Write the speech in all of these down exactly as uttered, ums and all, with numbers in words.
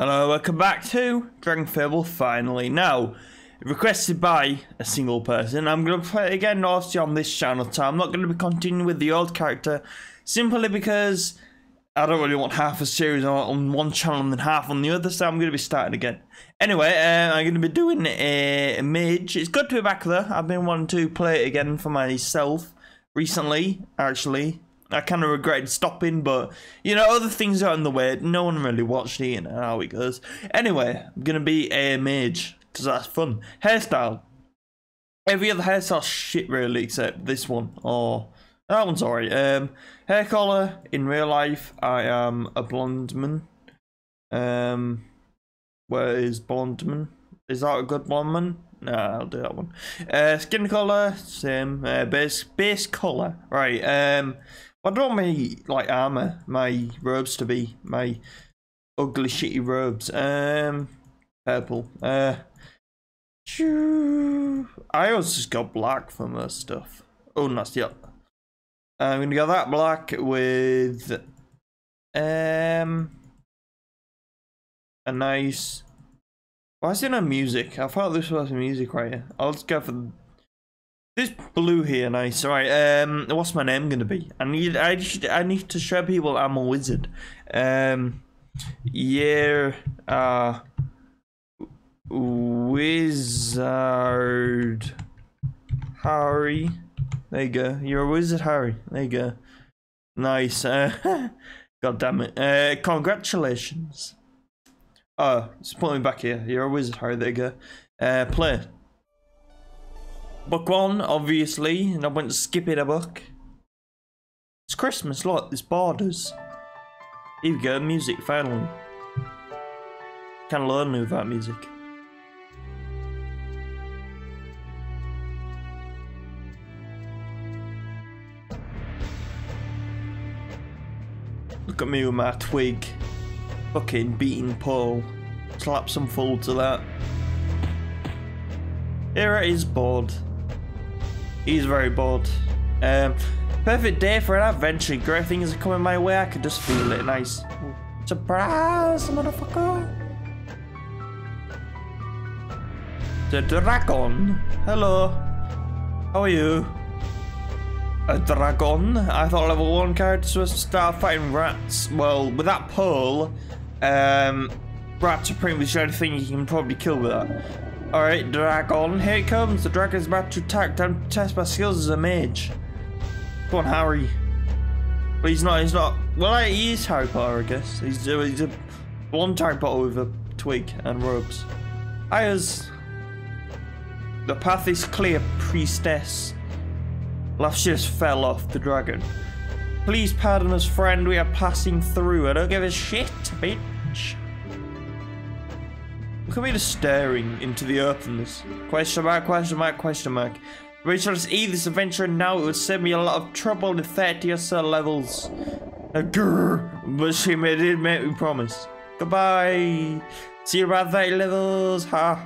Hello, welcome back to Dragon Fable, finally. Now, requested by a single person, I'm going to play it again, obviously, on this channel. So I'm not going to be continuing with the old character, simply because I don't really want half a series on one channel and then half on the other, so I'm going to be starting again. Anyway, uh, I'm going to be doing a mage. It's good to be back there. I've been wanting to play it again for myself recently, actually. I kind of regretted stopping, but, you know, other things are in the way. No one really watched it and how it goes. Anyway, I'm going to be a mage, because that's fun. Hairstyle. Every other hairstyle shit, really, except this one. Or, that one's alright. Um, hair colour, in real life, I am a blonde man. Um, where is blonde man? Is that a good blonde man? Nah, I'll do that one. Uh, skin colour, same. Uh, base, base colour. Right, um... I don't want my, like, armour, my robes to be, my ugly, shitty robes. Um, purple. Uh, I always just go black for most stuff. Oh, nice, yep. I'm going to go that black with, um, a nice, why is there no music? I thought this was music right here. I'll just go for this blue here, nice. Alright, um, what's my name gonna be? I need, I, should, I need to show people I'm a wizard. Um, yeah, uh, wizard Harry. There you go. You're a wizard, Harry. There you go. Nice. Uh, God damn it. Uh, congratulations. Oh, just put me back here. You're a wizard, Harry. There you go. Uh, play. Book one, obviously, and I went to skip it a book. It's Christmas, look, there's borders. Here we go, music, finally. Can't learn without music. Look at me with my twig. Fucking beating Paul. Slap some fool to that. Here it is, bored. He's very bored. Um, perfect day for an adventure. Great things are coming my way. I could just feel it. Nice. Surprise, motherfucker. The dragon. Hello. How are you? A dragon? I thought level one characters was to start fighting rats. Well, with that pole, um, rats are pretty much the only thing you can probably kill with that. Alright, dragon, here it comes. The dragon's about to attack. Time to test my skills as a mage. Come on, Harry. But he's not, he's not. Well, he is Harry Potter, I guess. He's, he's a blonde Harry Potter with a twig and robes. Ayers. The path is clear, priestess. Laugh just fell off the dragon. Please pardon us, friend. We are passing through. I don't give a shit, bitch. Look at me just staring into the openness. Question mark, question mark, question mark. Reach us either this adventure now, it would save me a lot of trouble in thirty or so levels. Uh, grrr, but she did make me promise. Goodbye. See you around thirty levels, ha.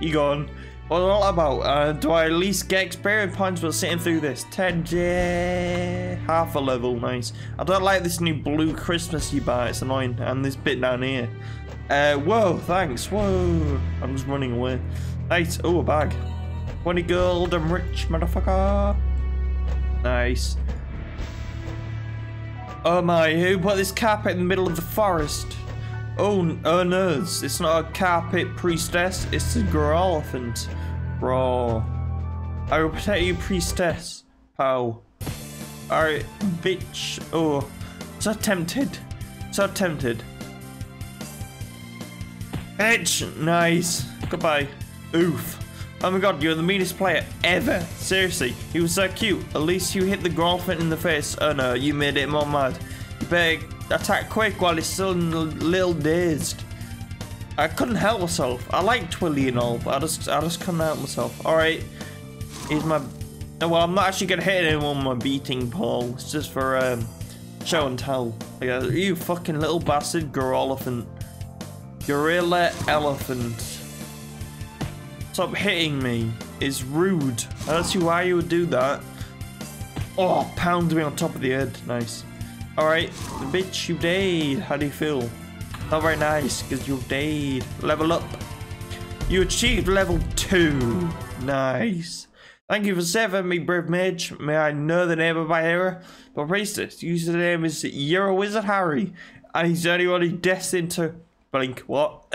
You gone. What's all that about? Uh, do I at least get experience points while sitting through this? ten J. Half a level, nice. I don't like this new blue Christmas you buy, it's annoying. And this bit down here. Uh, whoa, thanks, whoa. I'm just running away. Nice, oh, a bag. twenty gold, I'm rich, motherfucker. Nice. Oh my, who put this carpet in the middle of the forest? Oh, oh no, it's not a carpet priestess, it's a girl elephant. Bro. I will protect you, priestess. Pow. Alright, bitch. Oh, so tempted. So tempted. Edge, nice. Goodbye. Oof. Oh my god, you're the meanest player ever. Seriously, he was so cute. At least you hit the girlfriend in the face. Oh no, you made it more mad. You better attack quick while he's still a little dazed. I couldn't help myself. I like Twilly and all, but I just, I just couldn't help myself. Alright. Here's my... Well, I'm not actually going to hit anyone with my beating pole. It's just for um, show and tell. Like, you fucking little bastard girl elephant. Gorilla elephant. Stop hitting me. It's rude. I don't see why you would do that. Oh, pound me on top of the head. Nice. Alright, bitch, you dead. How do you feel? Not very nice, because you died. Level up. You achieved level two. Nice. Thank you for saving me, brave mage. May I know the name of my hero? But priestess, your name is Euro Wizard Harry, and he's the only one who's destined to... Blink, what?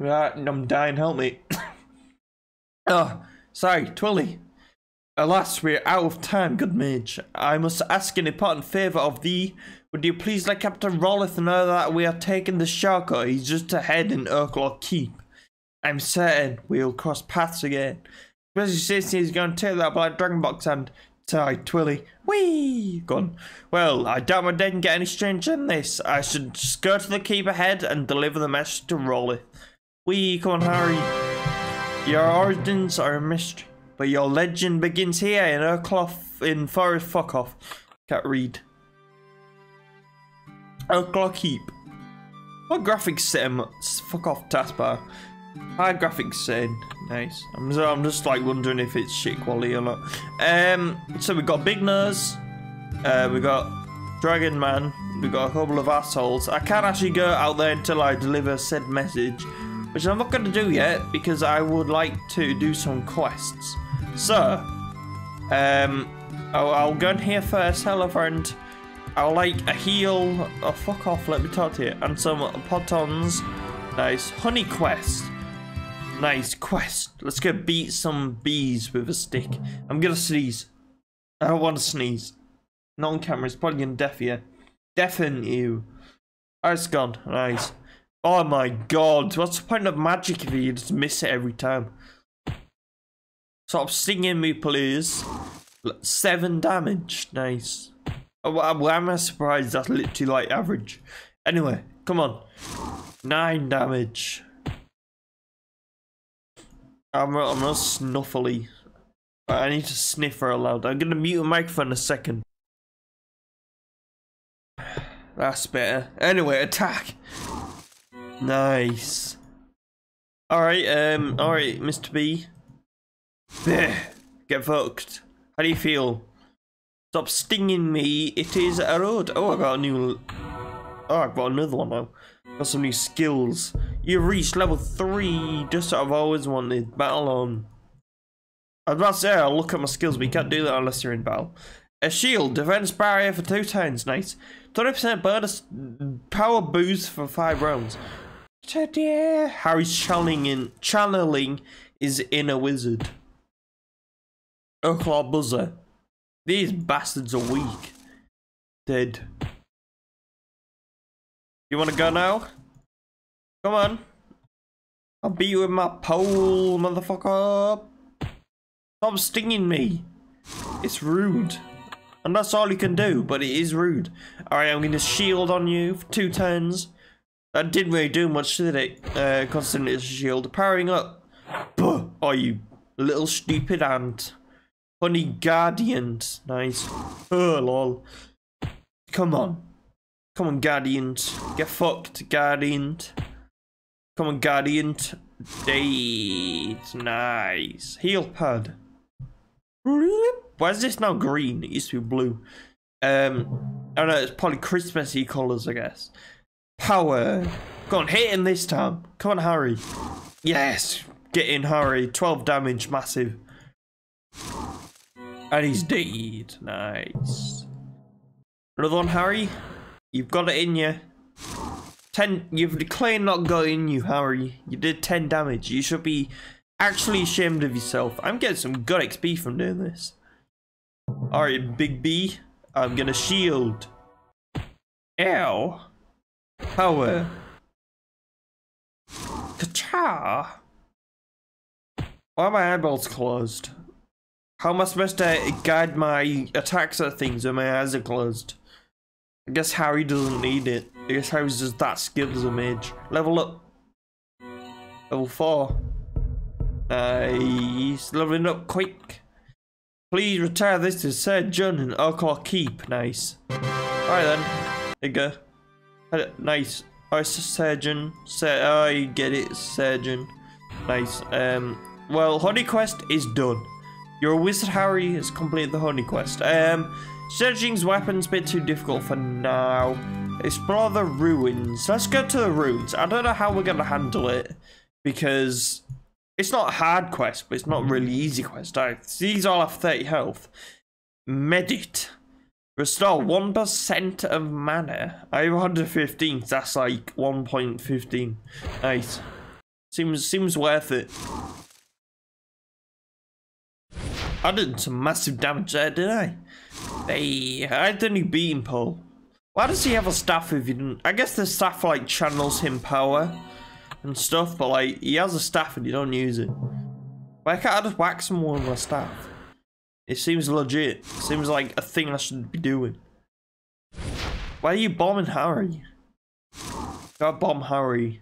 I'm dying, help me. Oh, sorry, Twilly. Alas, we're out of time, good mage. I must ask an important favour of thee. Would you please let Captain Rollith know that we are taking the shortcut? He's just ahead in Oaklore Keep. I'm certain we'll cross paths again. Especially since he's going to take that black dragon box and... Sorry, Twilly. Whee! Gone. Well, I doubt my day can get any stranger than this. I should just go to the keep ahead and deliver the message to Rollith. Whee! Come on, Harry. Your origins are a mystery. But your legend begins here in Ur-Cloth in Forest Fuck Off. Can't read. Oaklore Keep. What graphics set him? Fuck off taskbar. High graphics setting. Nice. I'm just, I'm just like wondering if it's shit quality or not. Um. So we've got Big Nose. Uh, we got Dragon Man. We've got a couple of assholes. I can't actually go out there until I deliver said message, which I'm not going to do yet because I would like to do some quests. So, um, I'll, I'll go in here first. Hello, friend. I'll like a heal. Oh, fuck off. Let me talk to you. And some potons. Nice. Honey quest. Nice quest. Let's go beat some bees with a stick. I'm gonna sneeze. I don't want to sneeze. Not on camera. It's probably gonna deafen you. Deafen you. Oh, it's gone. Nice. Oh my god. What's the point of magic if you just miss it every time? Stop stinging me, please. Seven damage. Nice. Why am I surprised? That's literally like average. Anyway, come on. Nine damage. I'm, I'm not snuffly. I need to sniff her aloud. I'm gonna mute a microphone in a second. That's better. Anyway, attack. Nice. Alright, um, alright, Mister B. Get fucked. How do you feel? Stop stinging me. It is a road. Oh, I got a new. Oh, I've got another one now. Got some new skills. You've reached level three, just what I've always wanted. Battle on. I was about to say, I'll look at my skills, but you can't do that unless you're in battle. A shield, defense barrier for two turns, nice. twenty percent bonus power boost for five rounds. Harry's channeling, channeling his inner wizard. Oaklore Buzzer. These bastards are weak. Dead. You want to go now? Come on. I'll beat you with my pole, motherfucker. Stop stinging me. It's rude. And that's all you can do, but it is rude. Alright, I'm going to shield on you for two turns. That didn't really do much, did it? Uh, Constantly shield. Powering up. Buh! Oh, you little stupid ant. Funny guardians. Nice. Oh, lol. Come on. Come on, Guardians. Get fucked, Guardians. Come on, Guardians. Dead. Nice. Heal pad. Why is this now green? It used to be blue. Um, I don't know. It's probably Christmassy colours, I guess. Power. Go on, hit him this time. Come on, Harry. Yes. Get in, Harry. twelve damage, massive. And he's dead. Nice. Another one, Harry. You've got it in you. Ten. You've declared not got in you, Harry. You did ten damage. You should be actually ashamed of yourself. I'm getting some good X P from doing this. All right, Big B. I'm gonna shield. Ow. Power. Ka-cha. Why are my eyeballs closed? How am I supposed to guide my attacks at things when my eyes are closed? I guess Harry doesn't need it. I guess Harry's just that skilled as a mage. Level up. Level four. Nice. Leveling up quick. Please retire this to Sir John and Oaklore Keep. Nice. Alright then. There you go. Nice. Oh, it's a surgeon. Sur oh, you get it. Surgeon. Nice. Um. Well, Honey Quest is done. Your wizard Harry has completed the Honey Quest. Um. Searching's weapons a bit too difficult for now. Explore the ruins. Let's go to the ruins. I don't know how we're going to handle it, because it's not a hard quest, but it's not really easy quest. I, these all have thirty health. Medit. Restore one percent of mana. I have one hundred fifteen, that's like one point one five. Nice. Seems, seems worth it. I did some massive damage there, didn't I? Hey, I didn't beat him, Paul. Why does he have a staff if he didn't? I guess the staff like channels him power and stuff, but like he has a staff and you don't use it. Why can't I just whack someone with my staff? It seems legit. It seems like a thing I should be doing. Why are you bombing Harry? Gotta bomb Harry.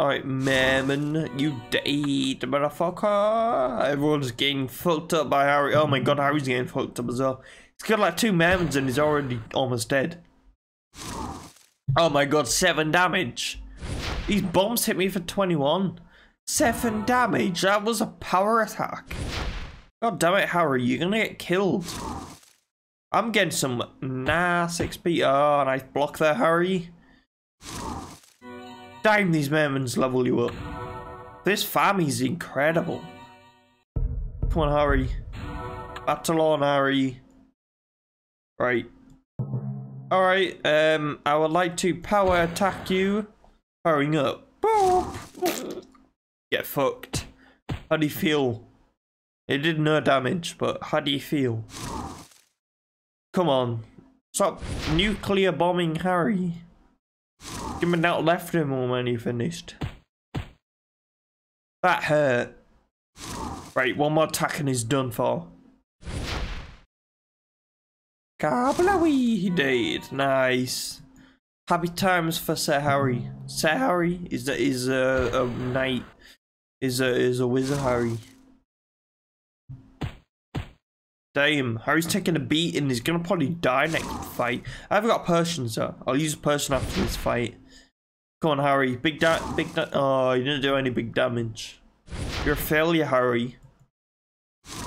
Alright, Merman, you dead, motherfucker. Everyone's getting fucked up by Harry. Oh my god, Harry's getting fucked up as well. He's got like two Mermans and he's already almost dead. Oh my god, seven damage. These bombs hit me for twenty-one. Seven damage, that was a power attack. God damn it, Harry, you're gonna get killed. I'm getting some nice X P. Oh, nice block there, Harry. Damn, these mermans level you up. This family's incredible. Come on, Harry. Battle on, Harry. Right. Alright, um, I would like to power attack you. Powering up. Get fucked. How do you feel? It did no damage, but how do you feel? Come on. Stop nuclear bombing Harry. Give me that left him when he finished. That hurt. Right, one more attack and he's done for. Kablooey, he did. Nice. Happy times for Sir Harry. Sir Harry is a, is a, a knight. Is a, is a wizard, Harry. Damn, Harry's taking a beat and he's gonna probably die next fight. I've got potions though. I'll use a potion after this fight. Come on, Harry. Big da- big da- Oh, you didn't do any big damage. You're a failure, Harry.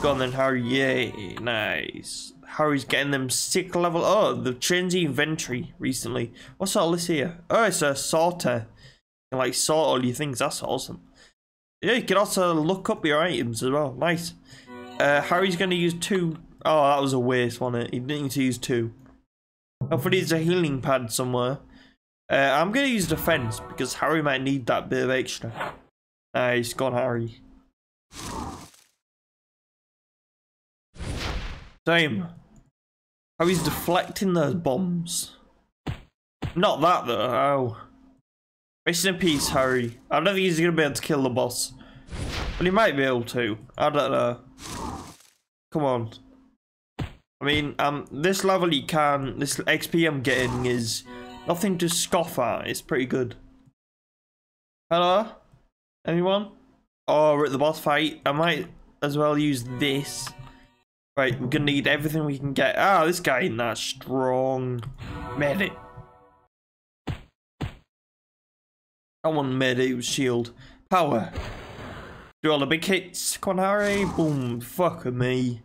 Go on then, Harry. Yay, nice. Harry's getting them sick level. Oh, they've changed the inventory recently. What's all this here? Oh, it's a sorter. You can, like, sort all your things. That's awesome. Yeah, you can also look up your items as well. Nice. Uh, Harry's going to use two. Oh, that was a waste, wasn't it? He didn't need to use two. Hopefully there's a healing pad somewhere. Uh, I'm going to use defense because Harry might need that bit of extra. Nice, gone, Harry. Damn. Harry's deflecting those bombs. Not that, though. Oh. Rest in peace, Harry. I don't think he's going to be able to kill the boss. But he might be able to. I don't know. Come on. I mean, um, this level you can, this X P I'm getting is nothing to scoff at. It's pretty good. Hello? Anyone? Oh, we're at the boss fight. I might as well use this. Right, we're gonna need everything we can get. Ah, oh, this guy ain't that strong. Medic. That one made it with shield. Power. Do all the big hits. Come on, Harry. Boom. Fuck me.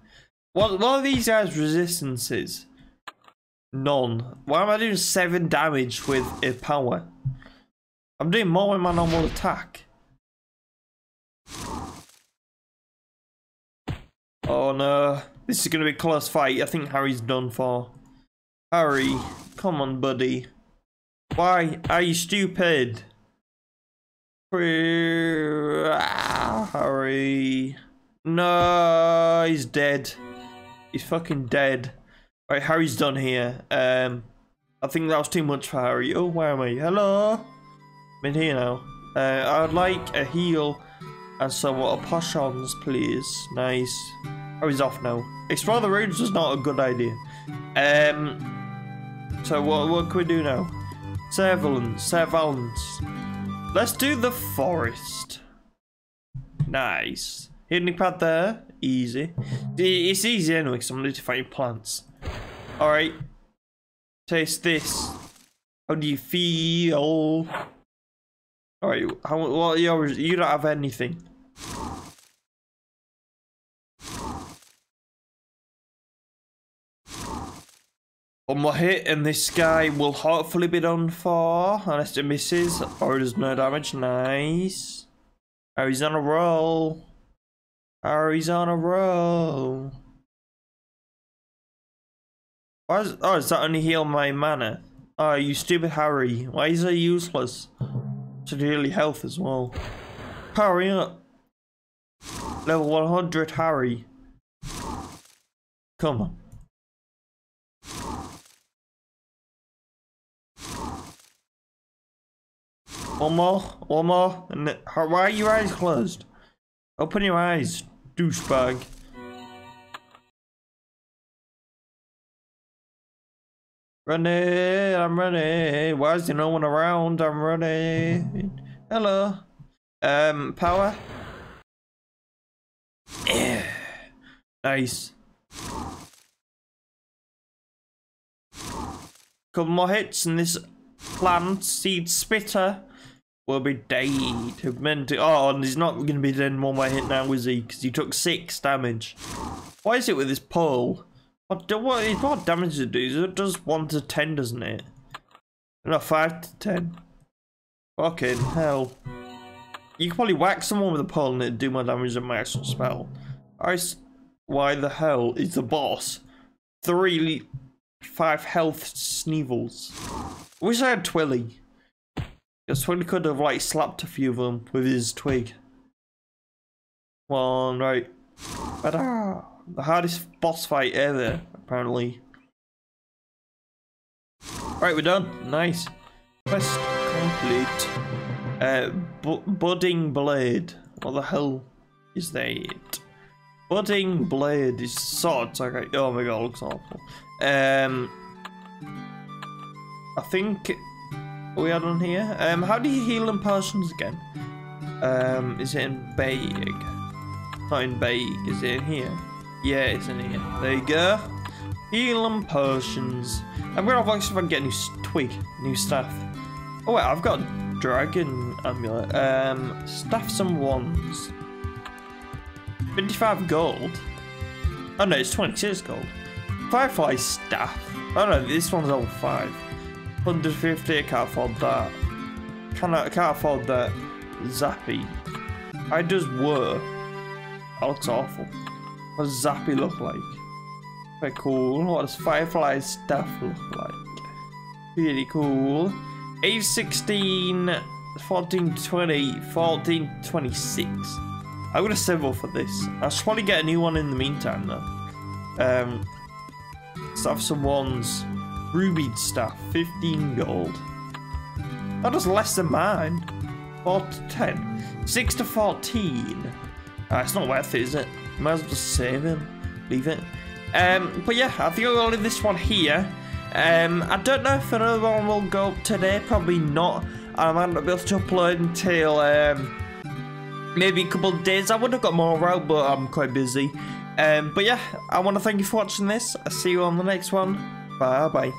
What, what are these guys' resistances? None. Why am I doing seven damage with a power? I'm doing more with my normal attack. Oh no. This is going to be a close fight. I think Harry's done for. Harry. Come on, buddy. Why are you stupid? Ah, Harry. No, he's dead. He's fucking dead. Alright, Harry's done here. Um, I think that was too much for Harry. Oh, where am I? Hello? I'm in here now. Uh, I would like a heal and some water potions, please. Nice. Harry's off now. Explore the ruins was not a good idea. Um, so what, what can we do now? Surveillance, surveillance. Let's do the forest. Nice. Hidden pad there. Easy. It's easy anyway because I'm identifying plants. Alright. Taste this. How do you feel? Alright. Well, you don't have anything. One more hit and this guy will hopefully be done for, unless it misses or it does no damage. Nice. Oh, he's on a roll. Oh, he's on a roll. Why is, oh, does that only heal my mana? Oh, you stupid Harry. Why is he useless? To daily health as well. Hurry up. Level one hundred Harry. Come on. One more, one more, and how, why are your eyes closed? Open your eyes, douchebag. Running, I'm running. Why is there no one around? I'm running. Hello. Um, power. Yeah. Nice. Couple more hits, and this plant seed spitter will be dead. Oh, and he's not going to be doing one more hit now, is he? Because he took six damage. Why is it with this pole? What, what, what damage does it do? It does one to ten, doesn't it? No, five to ten. Fucking hell. You can probably whack someone with a pole and it'd do more damage than my actual spell. I, why the hell is the boss? Three, five health sneevils. I wish I had Twilly. Because Twilly could have like slapped a few of them with his twig. One, right. Ta-da! The hardest boss fight ever, apparently. Right, we're done. Nice. Quest complete. Uh, bu budding blade. What the hell is that? Budding blade is swords. Okay. Oh my god, it looks awful. Um, I think we had on here. Um, how do you heal in potions again? Um, is it in bag? Not in bag. Is it in here? Yeah, it's in here. There you go. Healing potions. I'm gonna have if I can get a new twig, new staff. Oh wait, I've got a dragon amulet. Um, staffs and wands. twenty-five gold. Oh no, it's twenty-six gold. Firefly staff. Oh no, this one's level five. one hundred fifty. I can't afford that. Can I? I can't afford that. Zappy. I just were. That looks awful. What does Zappy look like? Very cool. What does Firefly Staff look like? Really cool. Age sixteen, fourteen, twenty, fourteen, twenty-six. I'm gonna settle for this. I should probably get a new one in the meantime though. Um, Staff some wands. Rubied Staff, fifteen gold. That is less than mine. four to ten. six to fourteen. Uh, it's not worth it, is it? Might as well just save him, leave it. Um, but yeah, I think I'll leave this one here. Um, I don't know if another one will go up today, probably not. I might not be able to upload until um, maybe a couple of days. I would have got more out, but I'm quite busy. Um, but yeah, I want to thank you for watching this. I'll see you on the next one. Bye bye.